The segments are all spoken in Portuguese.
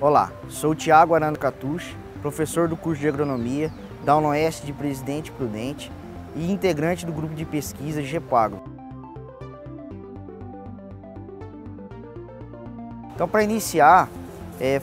Olá, sou Tiago Aranda Catuch, professor do curso de Agronomia da Unoeste de Presidente Prudente e integrante do grupo de pesquisa GEPAGRO. Então, para iniciar,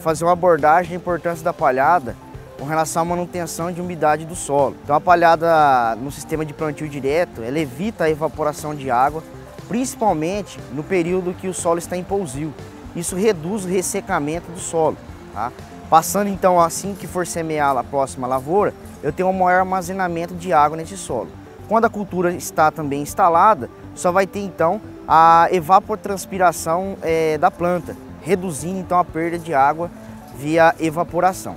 fazer uma abordagem da importância da palhada com relação à manutenção de umidade do solo. Então, a palhada no sistema de plantio direto, ela evita a evaporação de água, principalmente no período que o solo está em pousio. Isso reduz o ressecamento do solo, tá? Passando então, assim que for semear a próxima lavoura, eu tenho um maior armazenamento de água nesse solo. Quando a cultura está também instalada, só vai ter então a evapotranspiração da planta, reduzindo então a perda de água via evaporação.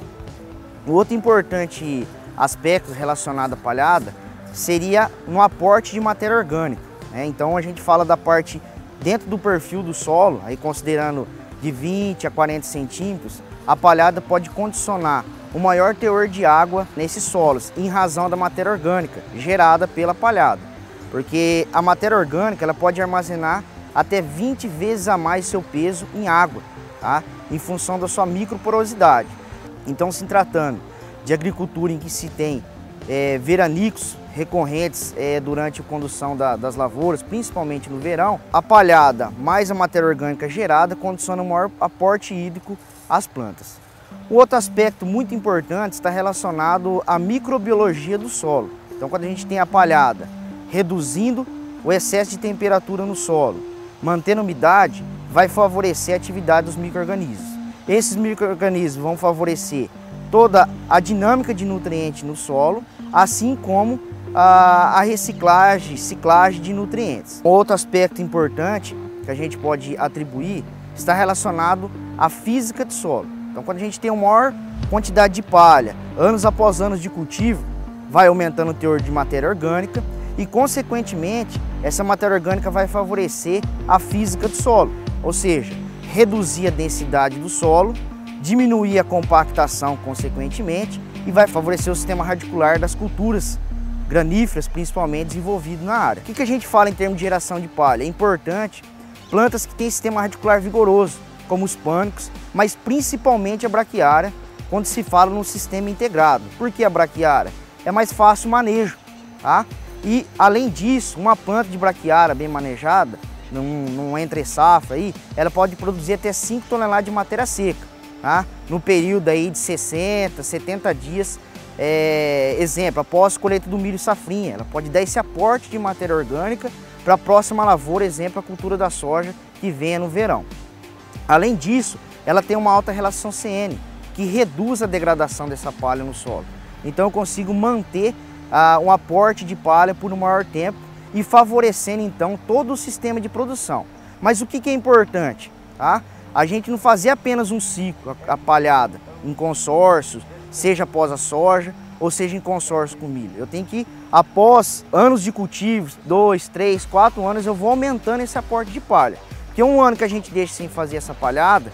O outro importante aspecto relacionado à palhada seria no aporte de matéria orgânica, né? Então a gente fala da parte dentro do perfil do solo, aí considerando de 20 a 40 centímetros, a palhada pode condicionar o maior teor de água nesses solos, em razão da matéria orgânica gerada pela palhada. Porque a matéria orgânica ela pode armazenar até 20 vezes a mais seu peso em água, tá? Em função da sua microporosidade. Então, se tratando de agricultura em que se tem veranicos recorrentes durante a condução das lavouras, principalmente no verão, a palhada mais a matéria orgânica gerada condiciona o maior aporte hídrico às plantas. O outro aspecto muito importante está relacionado à microbiologia do solo. Então, quando a gente tem a palhada reduzindo o excesso de temperatura no solo, mantendo a umidade, vai favorecer a atividade dos micro-organismos. Esses micro-organismos vão favorecer toda a dinâmica de nutrientes no solo, assim como a reciclagem de nutrientes. Outro aspecto importante que a gente pode atribuir está relacionado à física do solo. Então, quando a gente tem uma maior quantidade de palha, anos após anos de cultivo, vai aumentando o teor de matéria orgânica e, consequentemente, essa matéria orgânica vai favorecer a física do solo, ou seja, reduzir a densidade do solo, diminuir a compactação consequentemente e vai favorecer o sistema radicular das culturas graníferas, principalmente desenvolvido na área. O que a gente fala em termos de geração de palha? É importante plantas que têm sistema radicular vigoroso, como os pânicos, mas principalmente a braquiária, quando se fala num sistema integrado. Por que a braquiária? É mais fácil o manejo, tá? E além disso, uma planta de braquiária bem manejada, num entre-safra aí, ela pode produzir até 5 toneladas de matéria seca, tá? No período aí de 60, 70 dias, exemplo, após a colheita do milho safrinha, ela pode dar esse aporte de matéria orgânica para a próxima lavoura, exemplo, a cultura da soja que venha no verão. Além disso, ela tem uma alta relação CN, que reduz a degradação dessa palha no solo. Então eu consigo manter um aporte de palha por um maior tempo e favorecendo então todo o sistema de produção. Mas o que é importante? Tá? A gente não fazer apenas um ciclo, a palhada, em consórcios, seja após a soja ou seja em consórcio com milho. Eu tenho que, após anos de cultivos, 2, 3, 4 anos, eu vou aumentando esse aporte de palha. Porque um ano que a gente deixa sem fazer essa palhada,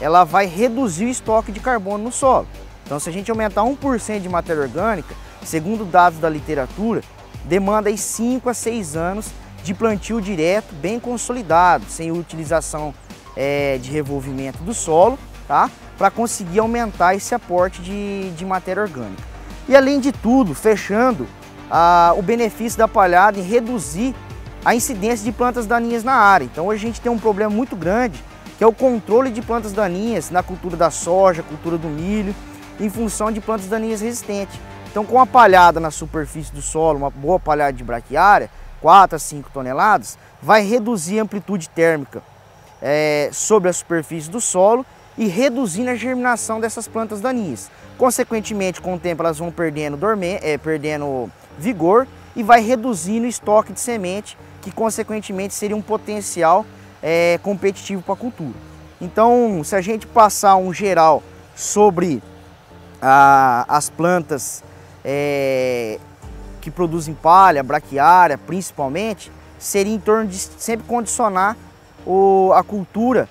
ela vai reduzir o estoque de carbono no solo. Então, se a gente aumentar 1% de matéria orgânica, segundo dados da literatura, demanda aí 5 a 6 anos de plantio direto, bem consolidado, sem utilização de revolvimento do solo, tá? Para conseguir aumentar esse aporte de matéria orgânica. E além de tudo, fechando, o benefício da palhada em reduzir a incidência de plantas daninhas na área. Então hoje a gente tem um problema muito grande, que é o controle de plantas daninhas na cultura da soja, cultura do milho, em função de plantas daninhas resistentes. Então, com a palhada na superfície do solo, uma boa palhada de braquiária, 4 a 5 toneladas, vai reduzir a amplitude térmica sobre a superfície do solo e reduzindo a germinação dessas plantas daninhas. Consequentemente, com o tempo elas vão perdendo vigor e vai reduzindo o estoque de semente, que consequentemente seria um potencial competitivo para a cultura. Então, se a gente passar um geral sobre as plantas que produzem palha, braquiária principalmente, seria em torno de sempre condicionar a cultura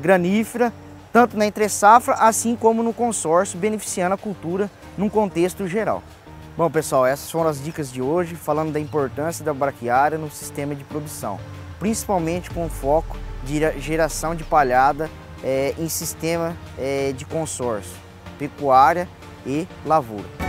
granífera, tanto na entre-safra, assim como no consórcio, beneficiando a cultura num contexto geral. Bom, pessoal, essas foram as dicas de hoje, falando da importância da braquiária no sistema de produção, principalmente com foco de geração de palhada em sistema de consórcio, pecuária e lavoura.